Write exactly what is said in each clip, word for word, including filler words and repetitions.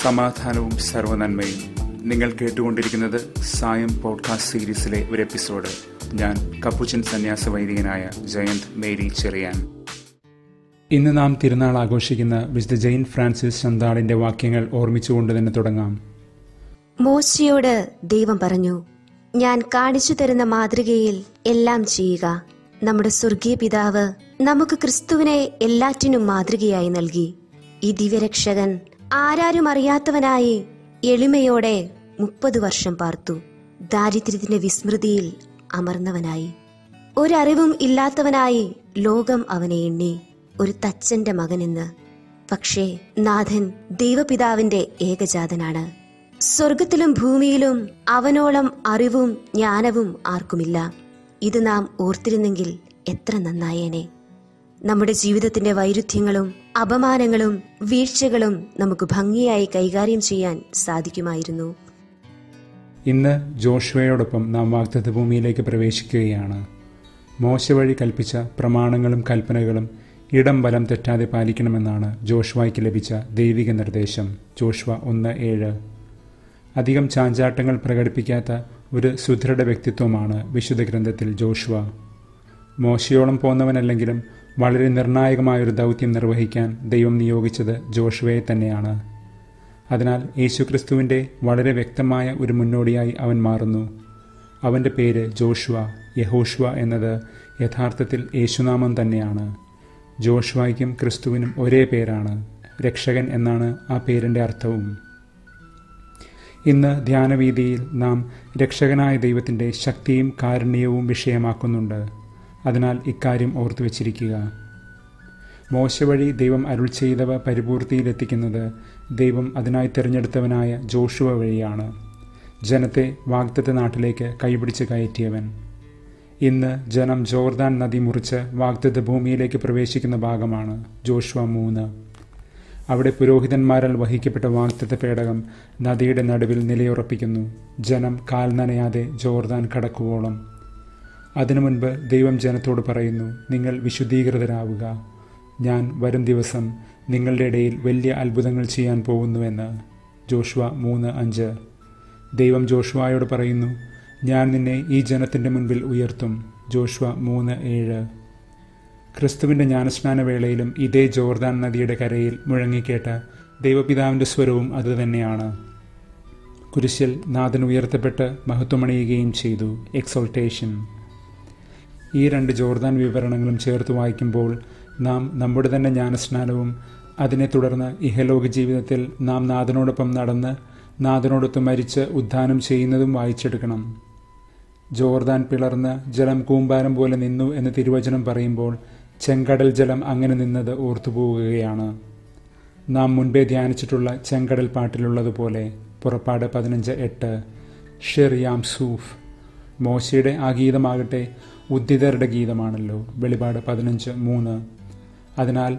സമാധാനവും സർവ്വനന്മയും. നിങ്ങൾ കേട്ടുകൊണ്ടിരിക്കുന്നത് സായം പോഡ്കാസ്റ്റ് സീരീസിലെ ഒരു എപ്പിസോഡ്. ഞാൻ കപ്പുച്ചൻ സന്യാസ വൈദികനായ ജയന്ത് മേരി ചെറിയാൻ. ഇന്ന് നാം തിരുനാൾ ആഘോഷിക്കുന്ന വിശുദ്ധ ജെയിൻ ഫ്രാൻസിസ് ചന്താളിന്റെ വാക്യങ്ങൾ ഓർമ്മിച്ചുകൊണ്ട് തന്നെ തുടങ്ങാം. മോശയോട് ദൈവം പറഞ്ഞു, ഞാൻ കാണിച്ചു തരുന്ന മാതൃകയിൽ എല്ലാം ചെയ്യുക. നമ്മുടെ സ്വർഗീയ പിതാവ് നമുക്ക് ക്രിസ്തുവിനെ എല്ലാറ്റിനും മാതൃകയായി നൽകി. ഈ ദിവ്യരക്ഷകൻ ആരാരും അറിയാത്തവനായി എളിമയോടെ മുപ്പത് വർഷം പാർത്തു. ദാരിദ്ര്യത്തിന്റെ വിസ്മൃതിയിൽ അമർന്നവനായി, ഒരറിവും ഇല്ലാത്തവനായി ലോകം അവനെ എണ്ണി, ഒരു തച്ചന്റെ മകനെന്ന്. പക്ഷേ നാഥൻ ദൈവപിതാവിന്റെ ഏകജാതനാണ്. സ്വർഗത്തിലും ഭൂമിയിലും അവനോളം അറിവും ജ്ഞാനവും ആർക്കുമില്ല. ഇത് നാം ഓർത്തിരുന്നെങ്കിൽ എത്ര നന്നായേനെ. നമ്മുടെ ജീവിതത്തിന്റെ വൈരുദ്ധ്യങ്ങളും അപമാനങ്ങളും വീഴ്ചകളും നമുക്ക് ഭംഗിയായി കൈകാര്യം ചെയ്യാൻ സാധിക്കുമായിരുന്നു. ഇന്ന് ജോഷുവയോടൊപ്പം നാം വാഗ്ദത്ത ഭൂമിയിലേക്ക് പ്രവേശിക്കുകയാണ്. മോശ വഴി കൽപ്പിച്ച പ്രമാണങ്ങളും കൽപ്പനകളും ഇടം ബലം തെറ്റാതെ പാലിക്കണമെന്നാണ് ജോഷുവയ്ക്ക് ലഭിച്ച ദൈവിക നിർദ്ദേശം. ജോഷുവ ഒന്ന് ഏഴ്. അധികം ചാഞ്ചാട്ടങ്ങൾ പ്രകടിപ്പിക്കാത്ത ഒരു സുദൃഢ വ്യക്തിത്വമാണ് വിശുദ്ധ ഗ്രന്ഥത്തിൽ ജോഷുവ. മോശയോളം പോന്നവനല്ലെങ്കിലും വളരെ നിർണായകമായൊരു ദൗത്യം നിർവഹിക്കാൻ ദൈവം നിയോഗിച്ചത് ജോഷുവയെ തന്നെയാണ്. അതിനാൽ യേശുക്രിസ്തുവിൻ്റെ വളരെ വ്യക്തമായ ഒരു മുന്നോടിയായി അവൻ മാറുന്നു. അവൻ്റെ പേര് ജോഷുവ. യഹോഷുവ എന്നത് യഥാർത്ഥത്തിൽ യേശുനാമം തന്നെയാണ്. ജോഷുവയ്ക്കും ക്രിസ്തുവിനും ഒരേ പേരാണ്. രക്ഷകൻ എന്നാണ് ആ പേരിൻ്റെ അർത്ഥവും. ഇന്ന് ധ്യാനവീതിയിൽ നാം രക്ഷകനായ ദൈവത്തിൻ്റെ ശക്തിയും കാരുണ്യവും വിഷയമാക്കുന്നുണ്ട്. അതിനാൽ ഇക്കാര്യം ഓർത്തു വച്ചിരിക്കുക. മോശ വഴി ദൈവം അരുൾ ചെയ്തവ പരിപൂർത്തിയിലെത്തിക്കുന്നത് ദൈവം അതിനായി തിരഞ്ഞെടുത്തവനായ ജോഷുവ വഴിയാണ്, ജനത്തെ വാഗ്ദത്ത നാട്ടിലേക്ക് കൈപിടിച്ച് കയറ്റിയവൻ. ഇന്ന് ജനം ജോർദാൻ നദി മുറിച്ച് വാഗ്ദത്ത ഭൂമിയിലേക്ക് പ്രവേശിക്കുന്ന ഭാഗമാണ് ജോഷുവ മൂന്ന്. അവിടെ പുരോഹിതന്മാരാൽ വഹിക്കപ്പെട്ട വാഗ്ദത്ത പേടകം നദിയുടെ നടുവിൽ നിലയുറപ്പിക്കുന്നു, ജനം കാൽ നനയാതെ ജോർദാൻ കടക്കുവോളം. അതിനു മുൻപ് ദൈവം ജനത്തോട് പറയുന്നു, നിങ്ങൾ വിശുദ്ധീകൃതരാവുക, ഞാൻ വരും ദിവസം നിങ്ങളുടെ ഇടയിൽ വലിയ അത്ഭുതങ്ങൾ ചെയ്യാൻ പോകുന്നുവെന്ന്. ജോഷുവ മൂന്ന് അഞ്ച്. ദൈവം ജോഷുവയോട് പറയുന്നു, ഞാൻ നിന്നെ ഈ ജനത്തിൻ്റെ മുൻപിൽ ഉയർത്തും. ജോഷുവ മൂന്ന് ഏഴ്. ക്രിസ്തുവിൻ്റെ ജ്ഞാനസ്നാന വേളയിലും ഇതേ ജോർദാൻ നദിയുടെ കരയിൽ മുഴങ്ങിക്കേട്ട ദൈവപിതാവിൻ്റെ സ്വരവും അതുതന്നെയാണ്. കുരിശിൽ നാഥൻ ഉയർത്തപ്പെട്ട് മഹത്വമണിയുകയും ചെയ്തു. എക്സോൾട്ടേഷൻ. ഈ രണ്ട് ജോർദാൻ വിവരണങ്ങളും ചേർത്ത് വായിക്കുമ്പോൾ നാം നമ്മുടെ തന്നെ ജ്ഞാനസ്നാനവും അതിനെ തുടർന്ന് ഇഹലോക ജീവിതത്തിൽ നാം നാഥനോടൊപ്പം നടന്ന് നാഥനോടൊത്ത് മരിച്ച് ഉദ്ധാനം ചെയ്യുന്നതും വായിച്ചെടുക്കണം. ജോർദാൻ പിളർന്ന് ജലം കൂമ്പാരം പോലെ നിന്നു എന്ന് തിരുവചനം പറയുമ്പോൾ ചെങ്കടൽ ജലം അങ്ങനെ നിന്നത് ഓർത്തുപോവുകയാണ്. നാം മുൻപേ ധ്യാനിച്ചിട്ടുള്ള ചെങ്കടൽ പാട്ടിലുള്ളതുപോലെ പുറപ്പാട് പതിനഞ്ച് എട്ട്. ഷെർ യാം സൂഫ്. മോശയുടെ ആ ഗീതമാകട്ടെ ഉദ്ധിതരുടെ ഗീതമാണല്ലോ. വെളിപാട് പതിനഞ്ച് മൂന്ന്. അതിനാൽ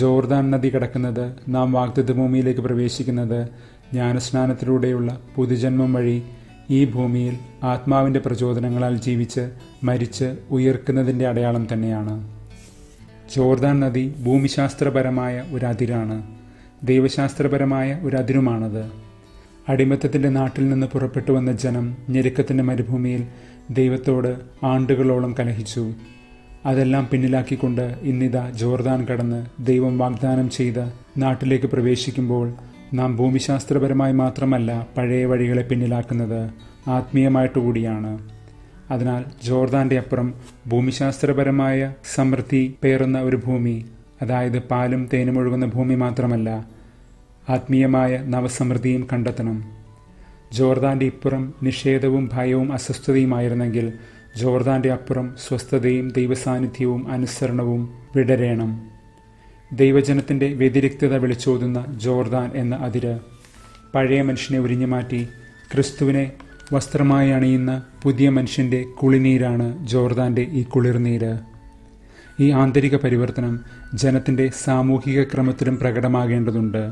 ജോർദാൻ നദി കടക്കുന്നത്, നാം വാഗ്ദത്ത ഭൂമിയിലേക്ക് പ്രവേശിക്കുന്നത് ജ്ഞാനസ്നാനത്തിലൂടെയുള്ള പുതുജന്മം വഴി ഈ ഭൂമിയിൽ ആത്മാവിൻ്റെ പ്രചോദനങ്ങളാൽ ജീവിച്ച് മരിച്ച് ഉയർക്കുന്നതിൻ്റെ അടയാളം തന്നെയാണ്. ജോർദാൻ നദി ഭൂമിശാസ്ത്രപരമായ ഒരു അതിരാണ്, ദൈവശാസ്ത്രപരമായ ഒരു അതിരുമാണത്. അടിമത്തത്തിൻ്റെ നാട്ടിൽ നിന്ന് പുറപ്പെട്ടു വന്ന ജനം ഞെരുക്കത്തിൻ്റെ മരുഭൂമിയിൽ ദൈവത്തോട് ആണ്ടുകളോളം കലഹിച്ചു. അതെല്ലാം പിന്നിലാക്കിക്കൊണ്ട് ഇന്നിതാ ജോർദാൻ കടന്ന് ദൈവം വാഗ്ദാനം ചെയ്ത നാട്ടിലേക്ക് പ്രവേശിക്കുമ്പോൾ നാം ഭൂമിശാസ്ത്രപരമായി മാത്രമല്ല പഴയ വഴികളെ പിന്നിലാക്കുന്നത്, ആത്മീയമായിട്ട് കൂടിയാണ്. അതിനാൽ ജോർദാൻ്റെ അപ്പുറം ഭൂമിശാസ്ത്രപരമായ സമൃദ്ധി പേറുന്ന ഒരു ഭൂമി, അതായത് പാലും തേനും ഒഴുകുന്ന ഭൂമി മാത്രമല്ല, ആത്മീയമായ നവസമൃദ്ധിയും കണ്ടെത്തണം. ജോർദാൻ്റെ ഇപ്പുറം നിഷേധവും ഭയവും അസ്വസ്ഥതയുമായിരുന്നെങ്കിൽ ജോർദാൻ്റെ അപ്പുറം സ്വസ്ഥതയും ദൈവസാന്നിധ്യവും അനുസരണവും വിടരേണം. ദൈവജനത്തിൻ്റെ വ്യതിരിക്തത വിളിച്ചോതുന്ന ജോർദാൻ എന്ന അതിര് പഴയ മനുഷ്യനെ ഉരിഞ്ഞുമാറ്റി ക്രിസ്തുവിനെ വസ്ത്രമായി അണിയുന്ന പുതിയ മനുഷ്യൻ്റെ കുളിനീരാണ് ജോർദാൻ്റെ ഈ കുളിർനീര്. ഈ ആന്തരിക പരിവർത്തനം ജനത്തിൻ്റെ സാമൂഹിക ക്രമത്തിലും പ്രകടമാകേണ്ടതുണ്ട്.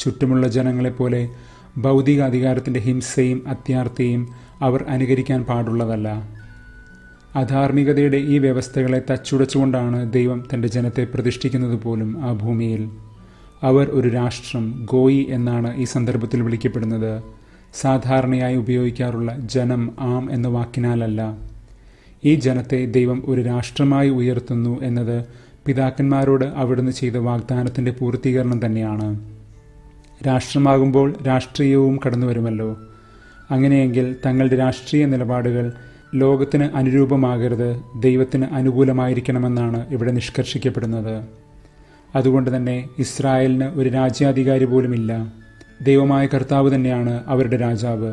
ചുറ്റുമുള്ള ജനങ്ങളെപ്പോലെ ഭൗതിക അധികാരത്തിൻ്റെ ഹിംസയും അത്യാർത്ഥയും അവർ അനുകരിക്കാൻ പാടുള്ളതല്ല. അധാർമികതയുടെ ഈ വ്യവസ്ഥകളെ തച്ചുടച്ചുകൊണ്ടാണ് ദൈവം തൻ്റെ ജനത്തെ പ്രതിഷ്ഠിക്കുന്നത് പോലും ആ ഭൂമിയിൽ. അവർ ഒരു രാഷ്ട്രം ഗോയി എന്നാണ് ഈ സന്ദർഭത്തിൽ വിളിക്കപ്പെടുന്നത്. സാധാരണയായി ഉപയോഗിക്കാറുള്ള ജനം ആം എന്ന വാക്കിനാലല്ല. ഈ ജനത്തെ ദൈവം ഒരു രാഷ്ട്രമായി ഉയർത്തുന്നു എന്നത് പിതാക്കന്മാരോട് അവിടുന്ന് ചെയ്ത വാഗ്ദാനത്തിൻ്റെ പൂർത്തീകരണം തന്നെയാണ്. രാഷ്ട്രമാകുമ്പോൾ രാഷ്ട്രീയവും കടന്നു വരുമല്ലോ. അങ്ങനെയെങ്കിൽ തങ്ങളുടെ രാഷ്ട്രീയ നിലപാടുകൾ ലോകത്തിന് അനുരൂപമാകരുത്, ദൈവത്തിന് അനുകൂലമായിരിക്കണമെന്നാണ് ഇവിടെ നിഷ്കർഷിക്കപ്പെടുന്നത്. അതുകൊണ്ട് തന്നെ ഇസ്രായേലിന് ഒരു രാജ്യാധികാരി പോലുമില്ല. ദൈവമായ കർത്താവ് തന്നെയാണ് അവരുടെ രാജാവ്.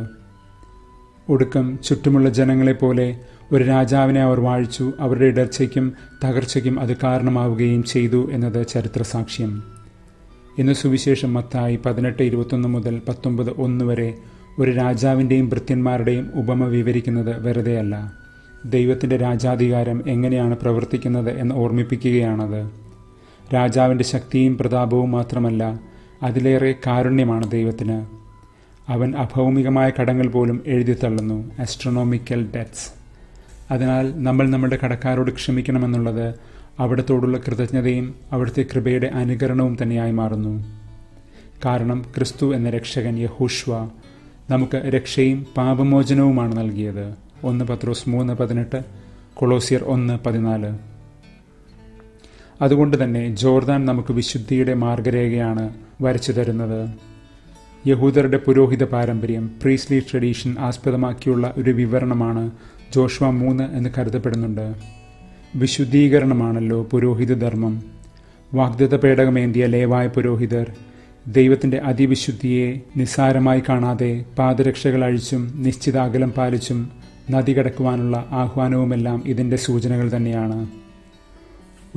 ഒടുക്കം ചുറ്റുമുള്ള ജനങ്ങളെപ്പോലെ ഒരു രാജാവിനെ അവർ വാഴിച്ചു. അവരുടെ ഇടർച്ചയ്ക്കും തകർച്ചയ്ക്കും അത് കാരണമാവുകയും ചെയ്തു എന്നത് ചരിത്ര സാക്ഷ്യം. ഇന്ന് സുവിശേഷം മത്തായി പതിനെട്ട് ഇരുപത്തൊന്ന് മുതൽ പത്തൊമ്പത് ഒന്ന് വരെ ഒരു രാജാവിൻ്റെയും ഭൃത്യന്മാരുടെയും ഉപമ വിവരിക്കുന്നത് വെറുതെയല്ല. ദൈവത്തിൻ്റെ രാജാധികാരം എങ്ങനെയാണ് പ്രവർത്തിക്കുന്നത് എന്ന് ഓർമ്മിപ്പിക്കുകയാണത്. രാജാവിൻ്റെ ശക്തിയും പ്രതാപവും മാത്രമല്ല, അതിലേറെ കാരുണ്യമാണ് ദൈവത്തിന്. അവൻ അഭൗമികമായ കടങ്ങൾ പോലും എഴുതിത്തള്ളുന്നു, ആസ്ട്രോണോമിക്കൽ ഡെറ്റ്സ്. അതിനാൽ നമ്മൾ നമ്മുടെ കടക്കാരോട് ക്ഷമിക്കണമെന്നുള്ളത് അവിടത്തോടുള്ള കൃതജ്ഞതയും അവിടുത്തെ കൃപയുടെ അനുകരണവും തന്നെയായി മാറുന്നു. കാരണം ക്രിസ്തു എന്ന രക്ഷകൻ യഹോശുവ നമുക്ക് രക്ഷയും പാപമോചനവുമാണ് നൽകിയത്. ഒന്ന് പത്രോസ് മൂന്ന് പതിനെട്ട്, കൊളോസിയർ ഒന്ന് പതിനാല്. അതുകൊണ്ട് തന്നെ ജോർദാൻ നമുക്ക് വിശുദ്ധിയുടെ മാർഗരേഖയാണ് വരച്ചു തരുന്നത്. യഹൂദരുടെ പുരോഹിത പാരമ്പര്യം, പ്രീസ്ലി ട്രഡീഷൻ ആസ്പദമാക്കിയുള്ള ഒരു വിവരണമാണ് ജോഷുവ മൂന്ന് എന്ന് കരുതപ്പെടുന്നുണ്ട്. വിശുദ്ധീകരണമാണല്ലോ പുരോഹിത ധർമ്മം. വാഗ്ദത്ത പേടകമേന്തിയ ലേവായ പുരോഹിതർ ദൈവത്തിൻ്റെ അതിവിശുദ്ധിയെ നിസ്സാരമായി കാണാതെ പാദരക്ഷകളഴിച്ചും നിശ്ചിത അകലം പാലിച്ചും നദി കടക്കുവാനുള്ള ആഹ്വാനവുമെല്ലാം ഇതിൻ്റെ സൂചനകൾ തന്നെയാണ്.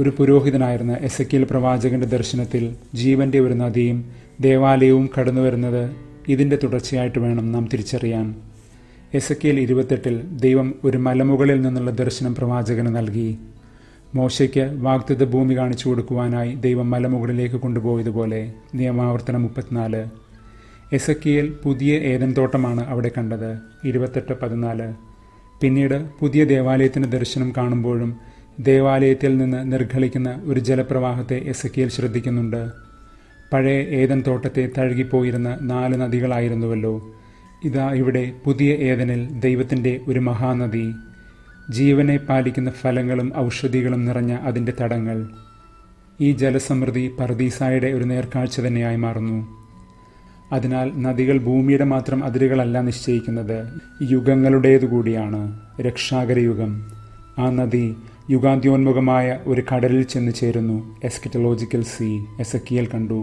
ഒരു പുരോഹിതനായിരുന്ന എസക്കിയൽ പ്രവാചകൻ്റെ ദർശനത്തിൽ ജീവൻ്റെ ഒരു നദിയും ദേവാലയവും കടന്നു വരുന്നത് ഇതിൻ്റെ തുടർച്ചയായിട്ട് വേണം നാം തിരിച്ചറിയാൻ. എസക്കിയൽ ഇരുപത്തെട്ടിൽ ദൈവം ഒരു മലമുകളിൽ നിന്നുള്ള ദർശനം പ്രവാചകന് നൽകി. മോശയ്ക്ക് വാഗ്ദത്ത ഭൂമി കാണിച്ചു കൊടുക്കുവാനായി ദൈവം മലമുകളിലേക്ക് കൊണ്ടുപോയതുപോലെ നിയമാവർത്തനം മുപ്പത്തിനാല്. എസക്കിയൽ പുതിയ ഏദൻ തോട്ടമാണ് അവിടെ കണ്ടത്, ഇരുപത്തെട്ട് പതിനാല്. പിന്നീട് പുതിയ ദേവാലയത്തിൻ്റെ ദർശനം കാണുമ്പോഴും ദേവാലയത്തിൽ നിന്ന് നിർഘളിക്കുന്ന ഒരു ജലപ്രവാഹത്തെ എസക്കിയൽ ശ്രദ്ധിക്കുന്നുണ്ട്. പഴയ ഏദൻ തോട്ടത്തെ തഴുകിപ്പോയിരുന്ന നാല് നദികളായിരുന്നുവല്ലോ, ഇതാ ഇവിടെ പുതിയ ഏദനിൽ ദൈവത്തിൻ്റെ ഒരു മഹാനദി, ജീവനെ പാലിക്കുന്ന ഫലങ്ങളും ഔഷധികളും നിറഞ്ഞ അതിൻ്റെ തടങ്ങൾ. ഈ ജലസമൃദ്ധി പർദീസായുടെ ഒരു നേർക്കാഴ്ച തന്നെയായി മാറുന്നു. അതിനാൽ നദികൾ ഭൂമിയുടെ മാത്രം അതിരുകളല്ല നിശ്ചയിക്കുന്നത്, യുഗങ്ങളുടേതുകൂടിയാണ്. രക്ഷാകരയുഗം. ആ നദി യുഗാന്ത്യോന്മുഖമായ ഒരു കടലിൽ ചെന്ന് ചേരുന്നു, എസ്കറ്റലോജിക്കൽ സീ, എസക്കിയൽ കണ്ടു.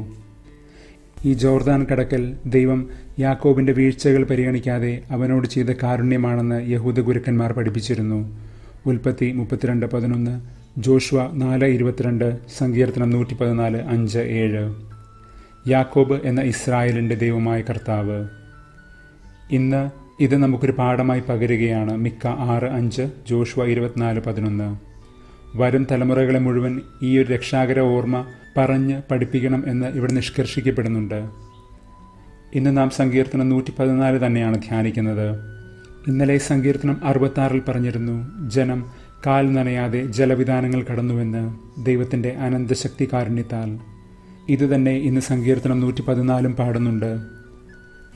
ഈ ജോർദാൻ കടക്കൽ ദൈവം യാക്കോബിൻ്റെ വീഴ്ചകൾ പരിഗണിക്കാതെ അവനോട് ചെയ്ത കാരുണ്യമാണെന്ന് യഹൂദ ഗുരുക്കന്മാർ പഠിപ്പിച്ചിരുന്നു. ഉൽപ്പത്തി മുപ്പത്തിരണ്ട് പതിനൊന്ന്, ജോഷുവ നാല് ഇരുപത്തിരണ്ട്, സങ്കീർത്തനം നൂറ്റി പതിനാല് അഞ്ച് ഏഴ്. യാക്കോബ് എന്ന ഇസ്രായേലിൻ്റെ ദൈവമായ കർത്താവ്. ഇന്ന് ഇത് നമുക്കൊരു പാഠമായി പകരുകയാണ്. മിക്ക ആറ് അഞ്ച്, ജോഷുവ ഇരുപത്തിനാല് പതിനൊന്ന്. വരും തലമുറകളെ മുഴുവൻ ഈ ഒരു രക്ഷാകര ഓർമ്മ പറഞ്ഞ് പഠിപ്പിക്കണം എന്ന് ഇവിടെ നിഷ്കർഷിക്കപ്പെടുന്നുണ്ട്. ഇന്ന് നാം സങ്കീർത്തനം നൂറ്റി പതിനാല് തന്നെയാണ് ധ്യാനിക്കുന്നത്. ഇന്നലെ സങ്കീർത്തനം അറുപത്താറിൽ പറഞ്ഞിരുന്നു, ജനം കാൽ നനയാതെ ജലവിധാനങ്ങൾ കടന്നുവെന്ന് ദൈവത്തിൻ്റെ അനന്തശക്തി കാരുണ്യത്താൽ. ഇതുതന്നെ ഇന്ന് സങ്കീർത്തനം നൂറ്റി പതിനാലും പാടുന്നുണ്ട്.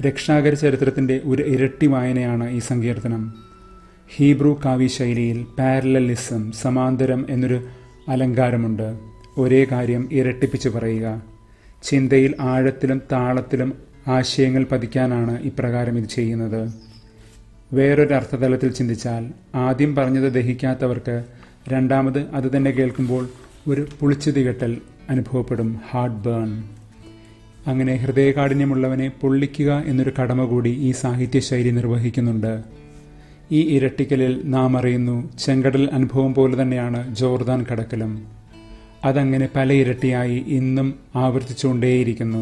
രക്ഷാകര ചരിത്രത്തിൻ്റെ ഒരു ഇരട്ടി വായനയാണ് ഈ സങ്കീർത്തനം. ഹീബ്രു കാവ്യശൈലിയിൽ പാരലലിസം, സമാന്തരം എന്നൊരു അലങ്കാരമുണ്ട്. ഒരേ കാര്യം ഇരട്ടിപ്പിച്ച് പറയുക. ചിന്തയിൽ ആഴത്തിലും താളത്തിലും ആശയങ്ങൾ പതിക്കാനാണ് ഇപ്രകാരം ഇത് ചെയ്യുന്നത്. വേറൊരർത്ഥതലത്തിൽ ചിന്തിച്ചാൽ, ആദ്യം പറഞ്ഞത് ദഹിക്കാത്തവർക്ക് രണ്ടാമത് അത് തന്നെ കേൾക്കുമ്പോൾ ഒരു പുളിച്ചു തികട്ടൽ അനുഭവപ്പെടും, ഹാർട്ട് ബേൺ. അങ്ങനെ ഹൃദയകാഠിന്യമുള്ളവനെ പൊള്ളിക്കുക എന്നൊരു കടമ കൂടി ഈ സാഹിത്യശൈലി നിർവഹിക്കുന്നുണ്ട്. ഈ ഇരട്ടിക്കലിൽ നാം അറിയുന്നു, ചെങ്കടൽ അനുഭവം പോലെ തന്നെയാണ് ജോർദാൻ കടക്കലും. അതങ്ങനെ പല ഇരട്ടിയായി ഇന്നും ആവർത്തിച്ചുകൊണ്ടേയിരിക്കുന്നു.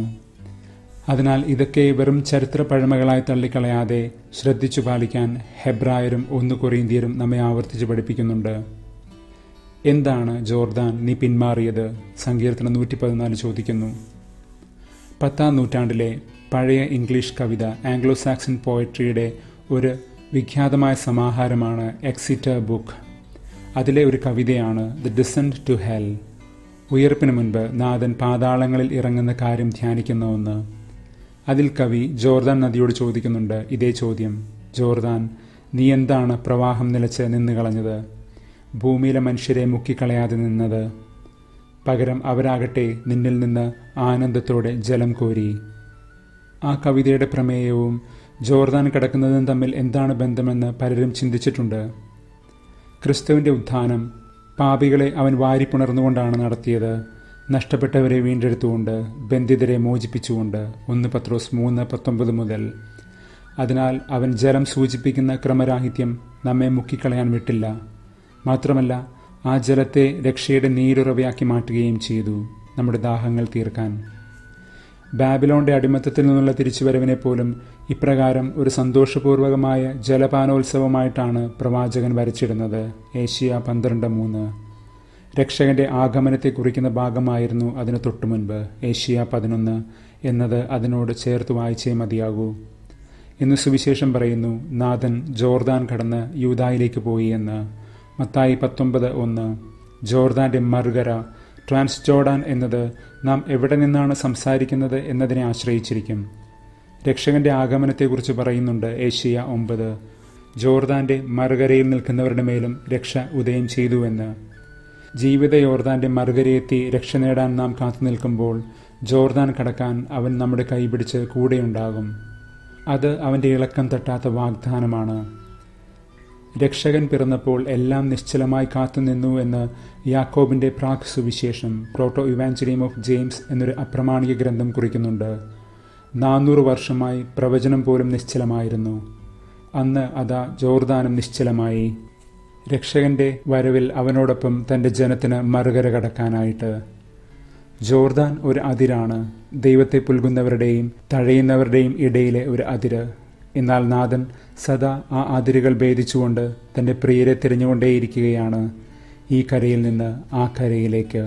അതിനാൽ ഇതൊക്കെ വെറും ചരിത്ര പഴമകളായി തള്ളിക്കളയാതെ ശ്രദ്ധിച്ചു പാലിക്കാൻ ഹെബ്രായരും ഒന്ന് കൊറിന്ത്യരും നമ്മെ ആവർത്തിച്ച് പഠിപ്പിക്കുന്നുണ്ട്. എന്താണ് ജോർദാൻ നീ പിന്മാറിയത്? സങ്കീർത്തനം നൂറ്റി പതിനാല് ചോദിക്കുന്നു. പത്താം നൂറ്റാണ്ടിലെ പഴയ ഇംഗ്ലീഷ് കവിത, ആംഗ്ലോ സാക്സൺ പോയട്രിയുടെ ഒരു വിഖ്യാതമായ സമാഹാരമാണ് എക്സിറ്റർ ബുക്ക്. അതിലെ ഒരു കവിതയാണ് ദി ഡിസെൻറ്റ് ടു ഹെൽ. ഉയർപ്പിന് മുൻപ് നാഥൻ പാതാളങ്ങളിൽ ഇറങ്ങുന്ന കാര്യം ധ്യാനിക്കുന്ന ഒന്ന്. അതിൽ കവി ജോർദാൻ നദിയോട് ചോദിക്കുന്നുണ്ട് ഇതേ ചോദ്യം, ജോർദാൻ നീ എന്താണ് പ്രവാഹം നിലച്ച് നിന്ന് കളഞ്ഞത്, ഭൂമിയിലെ മനുഷ്യരെ മുക്കിക്കളയാതെ നിന്നത്? പകരം അവരാകട്ടെ നിന്നിൽ നിന്ന് ആനന്ദത്തോടെ ജലം കോരി. ആ കവിതയുടെ പ്രമേയവും ജോർദാൻ കിടക്കുന്നതും തമ്മിൽ എന്താണ് ബന്ധമെന്ന് പലരും ചിന്തിച്ചിട്ടുണ്ട്. ക്രിസ്തുവിൻ്റെ ഉത്ഥാനം പാപികളെ അവൻ വാരിപ്പുണർന്നുകൊണ്ടാണ് നടത്തിയത്, നഷ്ടപ്പെട്ടവരെ വീണ്ടെടുത്തുകൊണ്ട് ബന്ധിതരെ മോചിപ്പിച്ചുകൊണ്ട്. ഒന്ന് പത്രോസ് മൂന്ന് പത്തൊമ്പത് മുതൽ. അതിനാൽ അവൻ ജലം സൂചിപ്പിക്കുന്ന ക്രമരാഹിത്യം നമ്മെ മുക്കിക്കളയാൻ വിട്ടില്ല, മാത്രമല്ല ആ ജലത്തെ രക്ഷയുടെ നീരുറവയാക്കി മാറ്റുകയും ചെയ്തു നമ്മുടെ ദാഹങ്ങൾ തീർക്കാൻ. ബാബിലോണിൻ്റെ അടിമത്തത്തിൽ നിന്നുള്ള തിരിച്ചുവരവിനെ പോലും ഇപ്രകാരം ഒരു സന്തോഷപൂർവകമായ ജലപാനോത്സവമായിട്ടാണ് പ്രവാചകൻ വരച്ചിടുന്നത്. ഏഷ്യ പന്ത്രണ്ട് മൂന്ന്. രക്ഷകൻ്റെ ആഗമനത്തെ കുറിക്കുന്ന ഭാഗമായിരുന്നു അതിന് തൊട്ടുമുൻപ് ഏഷ്യ പതിനൊന്ന് എന്നത് അതിനോട് ചേർത്ത് വായിച്ചേ മതിയാകൂ. ഇന്ന് സുവിശേഷം പറയുന്നു നാഥൻ ജോർദാൻ കടന്ന് യൂദായിലേക്ക് പോയി എന്ന്. മത്തായി പത്തൊമ്പത് ഒന്ന്. ജോർദാൻ്റെ മറുകര ട്രാൻസ് ജോർഡാൻ എന്നത് നാം എവിടെ നിന്നാണ് സംസാരിക്കുന്നത് എന്നതിനെ ആശ്രയിച്ചിരിക്കും. രക്ഷകൻ്റെ ആഗമനത്തെക്കുറിച്ച് പറയുന്നുണ്ട് ഏഷ്യ ഒമ്പത്, ജോർദാൻ്റെ മറുകരയിൽ നിൽക്കുന്നവരുടെ മേലും രക്ഷ ഉദയം ചെയ്തുവെന്ന്. ജീവിത യോർദാൻ്റെ മറുകരയെത്തി രക്ഷ നേടാൻ നാം കാത്തു നിൽക്കുമ്പോൾ ജോർദാൻ കടക്കാൻ അവൻ നമ്മുടെ കൈപിടിച്ച് കൂടെയുണ്ടാകും. അത് അവൻ്റെ ഇളക്കം തട്ടാത്ത വാഗ്ദാനമാണ്. രക്ഷകൻ പിറന്നപ്പോൾ എല്ലാം നിശ്ചലമായി കാത്തുനിന്നു എന്ന് യാക്കോബിൻ്റെ പ്രാക് സുവിശേഷം പ്രോട്ടോ ഇവാഞ്ചലിയം ഓഫ് ജെയിംസ് എന്നൊരു അപ്രമാണിക ഗ്രന്ഥം കുറിക്കുന്നുണ്ട്. നാനൂറ് വർഷമായി പ്രവചനം പോലും നിശ്ചലമായിരുന്നു, അന്ന് അതാ ജോർദാനും നിശ്ചലമായി, രക്ഷകൻ്റെ വരവിൽ അവനോടൊപ്പം തൻ്റെ ജനത്തിന് മറുകര കടക്കാനായിട്ട്. ജോർദാൻ ഒരു അതിരാണ്, ദൈവത്തെ പുൽകുന്നവരുടെയും തഴയുന്നവരുടെയും ഇടയിലെ ഒരു അതിര്. എന്നാൽ നാഥൻ സദാ ആ അതിരുകൾ ഭേദിച്ചുകൊണ്ട് തൻ്റെ പ്രിയരെ തിരഞ്ഞുകൊണ്ടേയിരിക്കുകയാണ്, ഈ കരയിൽ നിന്ന് ആ കരയിലേക്ക്.